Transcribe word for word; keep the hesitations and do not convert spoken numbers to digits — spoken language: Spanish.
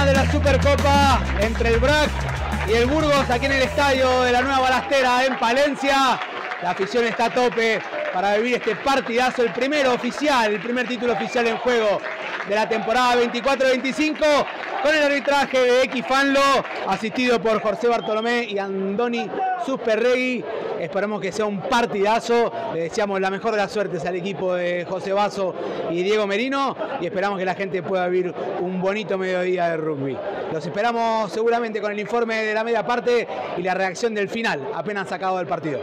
Masculina de la Supercopa entre el Brac y el Burgos, aquí en el estadio de la Nueva Balastera en Palencia. La afición está a tope para vivir este partidazo, el primero oficial, el primer título oficial en juego de la temporada veinticuatro veinticinco, con el arbitraje de X-Fanlo, asistido por José Bartolomé y Andoni Susperregui. Esperamos que sea un partidazo, le deseamos la mejor de las suertes al equipo de José Basso y Diego Merino, y esperamos que la gente pueda vivir un bonito mediodía de rugby. Los esperamos seguramente con el informe de la media parte y la reacción del final, apenas sacado del partido.